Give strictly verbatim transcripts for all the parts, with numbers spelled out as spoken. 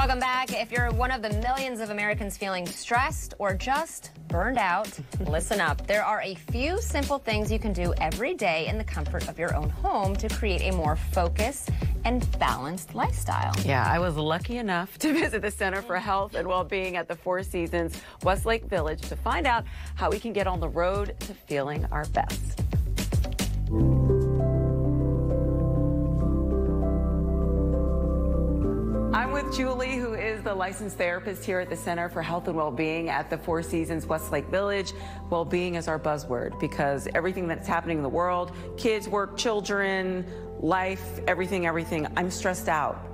Welcome back. If you're one of the millions of Americans feeling stressed or just burned out, listen up. There are a few simple things you can do every day in the comfort of your own home to create a more focused and balanced lifestyle. Yeah, I was lucky enough to visit the Center for Health and Wellbeing at the Four Seasons Westlake Village to find out how we can get on the road to feeling our best. I'm with Julie, who is the licensed therapist here at the Center for Health and Wellbeing at the Four Seasons Westlake Village. Wellbeing is our buzzword because everything that's happening in the world, kids, work, children, life, everything, everything, I'm stressed out.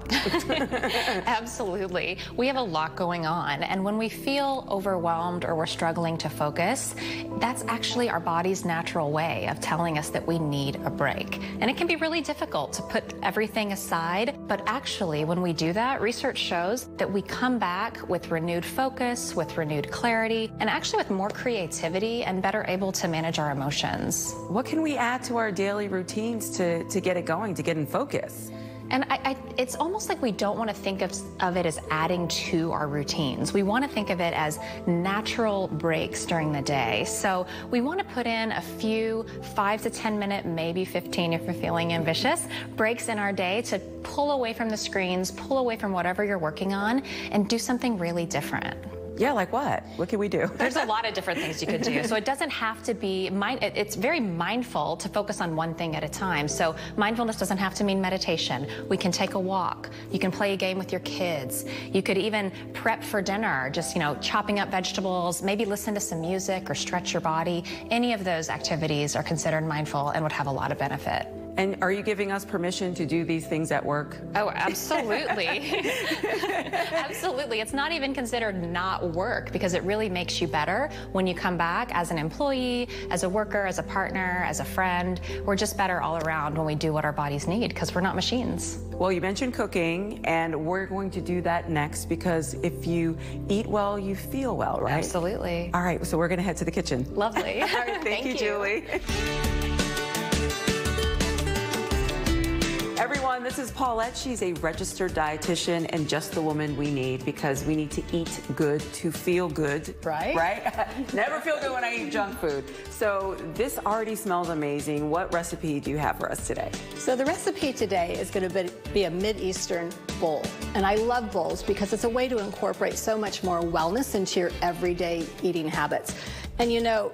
Absolutely. We have a lot going on, and when we feel overwhelmed or we're struggling to focus, that's actually our body's natural way of telling us that we need a break. And it can be really difficult to put everything aside, but actually when we do that, research shows that we come back with renewed focus, with renewed clarity, and actually with more creativity and better able to manage our emotions. What can we add to our daily routines to, to get it going, to get in focus? And I, I, it's almost like we don't want to think of, of it as adding to our routines. We want to think of it as natural breaks during the day. So we want to put in a few five to ten minute, maybe fifteen if we're feeling ambitious, breaks in our day to pull away from the screens, pull away from whatever you're working on, and do something really different. Yeah, like what? What can we do? There's a lot of different things you could do. So it doesn't have to be, mind, it's very mindful to focus on one thing at a time. So mindfulness doesn't have to mean meditation. We can take a walk. You can play a game with your kids. You could even prep for dinner, just, you know, chopping up vegetables, maybe listen to some music or stretch your body. Any of those activities are considered mindful and would have a lot of benefit. And are you giving us permission to do these things at work? Oh, absolutely. Absolutely. It's not even considered not work because it really makes you better when you come back as an employee, as a worker, as a partner, as a friend. We're just better all around when we do what our bodies need because we're not machines. Well, you mentioned cooking, and we're going to do that next because if you eat well, you feel well, right? Absolutely. All right, so we're going to head to the kitchen. Lovely. All right, thank, thank you, you, Julie. Everyone, this is Paulette. She's a registered dietitian and just the woman we need because we need to eat good to feel good. Right? Right? Never feel good when I eat junk food. So this already smells amazing. What recipe do you have for us today? So the recipe today is going to be a Mid-Eastern bowl. And I love bowls because it's a way to incorporate so much more wellness into your everyday eating habits. And you know,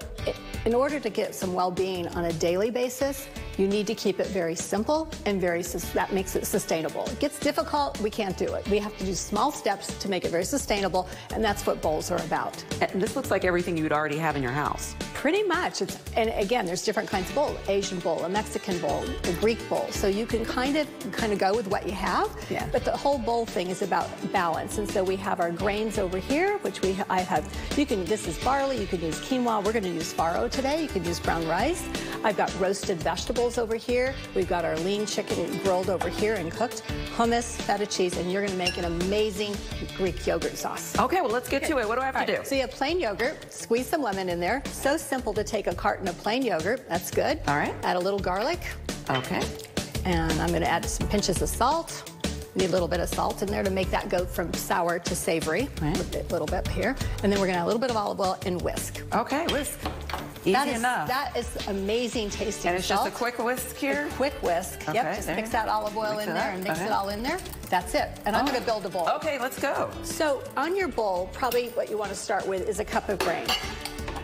in order to get some well-being on a daily basis, you need to keep it very simple and very, that makes it sustainable. It gets difficult, we can't do it. We have to do small steps to make it very sustainable, and that's what bowls are about. And this looks like everything you would already have in your house. Pretty much. It's, and again, there's different kinds of bowl, Asian bowl, a Mexican bowl, a Greek bowl. So you can kind of kind of go with what you have, yeah. But the whole bowl thing is about balance. And so we have our grains over here, which we I have, you can, this is barley, you can use quinoa, we're gonna use farro today, you can use brown rice. I've got roasted vegetables over here. We've got our lean chicken grilled over here and cooked, hummus, feta cheese, and you're gonna make an amazing Greek yogurt sauce. Okay, well let's get okay. to it. What do I have All to right. do? So you have plain yogurt, squeeze some lemon in there. So simple to take a carton of plain yogurt, that's good. All right. Add a little garlic. Okay. And I'm gonna add some pinches of salt. Need a little bit of salt in there to make that go from sour to savory. Right. A bit, little bit here. And then we're gonna add a little bit of olive oil and whisk. Okay, whisk. Easy that is, enough. That is amazing tasting And it's salt. Just a quick whisk here? A quick whisk. Okay, yep, just mix that olive oil mix in there up. and mix okay. it all in there. That's it. And oh. I'm going to build a bowl. Okay, let's go. So on your bowl, probably what you want to start with is a cup of grain.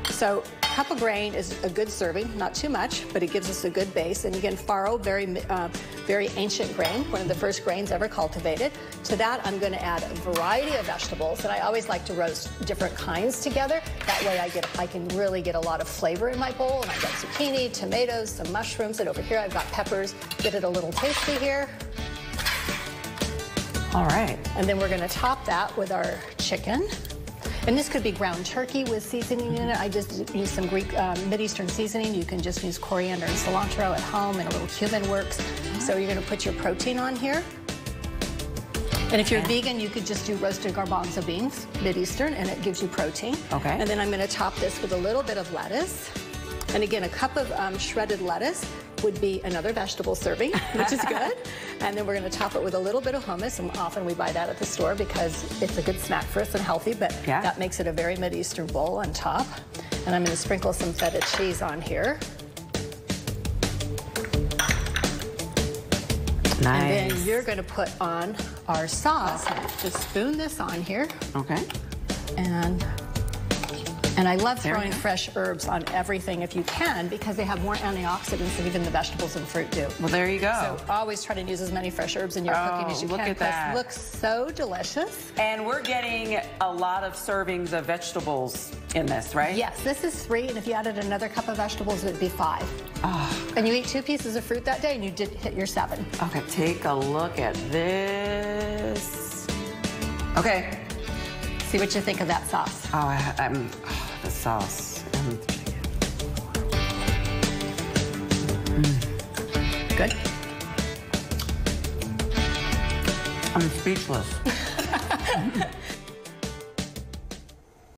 So a cup of grain is a good serving, not too much, but it gives us a good base. And again, farro, very, uh, very ancient grain, one of the first grains ever cultivated. To that, I'm going to add a variety of vegetables, and I always like to roast different kinds together. That way, I get, I can really get a lot of flavor in my bowl. And I've got zucchini, tomatoes, some mushrooms, and over here I've got peppers. Get it a little tasty here. All right. And then we're going to top that with our chicken. And this could be ground turkey with seasoning in it. I just use some Greek, um, Mid-Eastern seasoning. You can just use coriander and cilantro at home, and a little cumin works. So you're gonna put your protein on here. And if you're okay. vegan, you could just do roasted garbanzo beans, Mid-Eastern, and it gives you protein. Okay. And then I'm gonna top this with a little bit of lettuce. And again, a cup of um, shredded lettuce would be another vegetable serving, which is good. And then we're going to top it with a little bit of hummus, and often we buy that at the store because it's a good snack for us and healthy, but yeah. that makes it a very Mideastern bowl on top. And I'm going to sprinkle some feta cheese on here. Nice. And then you're going to put on our sauce. Just spoon this on here. Okay. And and I love throwing fresh herbs on everything if you can, because they have more antioxidants than even the vegetables and fruit do. Well, there you go. So always try to use as many fresh herbs in your oh, cooking as you look can. Look at that. This looks so delicious. And we're getting a lot of servings of vegetables in this, right? Yes, this is three, and if you added another cup of vegetables, it would be five. Oh. And you eat two pieces of fruit that day, and you did hit your seven. Okay, take a look at this. Okay. See what you think of that sauce. Oh, I, I'm... The sauce. And the chicken. Mm. Good. I'm speechless.